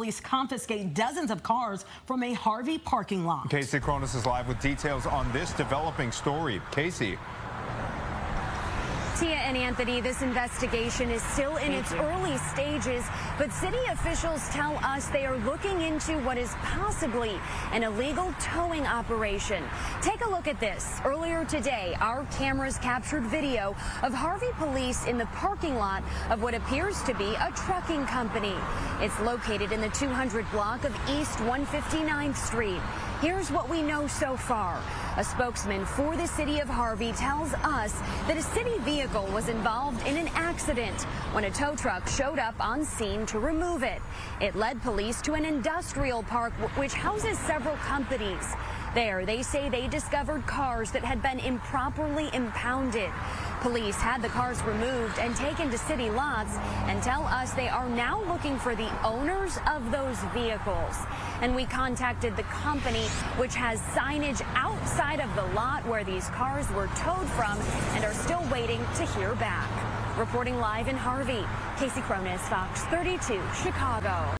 police confiscate dozens of cars from a Harvey parking lot. Kasey Chronis is live with details on this developing story. Kasey. Tia and Anthony, this investigation is still in its early stages, but city officials tell us they are looking into what is possibly an illegal towing operation. Take a look at this. Earlier today, our cameras captured video of Harvey police in the parking lot of what appears to be a trucking company. It's located in the 200 block of East 159th Street. Here's what we know so far. A spokesman for the city of Harvey tells us that a city vehicle was involved in an accident when a tow truck showed up on scene to remove it. It led police to an industrial park which houses several companies. There, they say they discovered cars that had been improperly impounded. Police had the cars removed and taken to city lots and tell us they are now looking for the owners of those vehicles. And we contacted the company, which has signage outside of the lot where these cars were towed from, and are still waiting to hear back. Reporting live in Harvey, Kasey Chronis, Fox 32, Chicago.